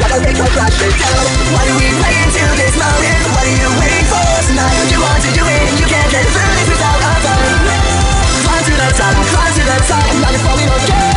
What I think I'll crash it down. Why do we play into this moment? What are you waiting for? Tonight, what you want to do it, you can't get through this without a fight. Climb to the top, climb to the top. I'm not falling again.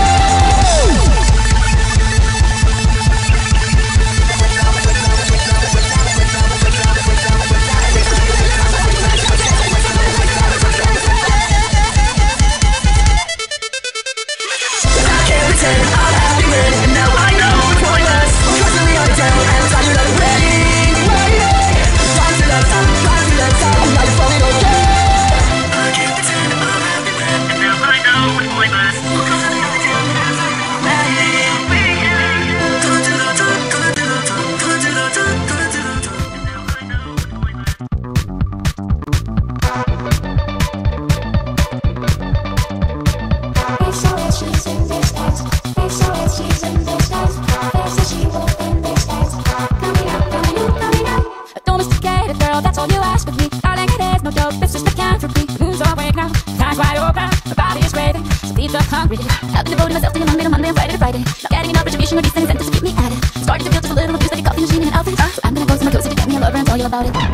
About it.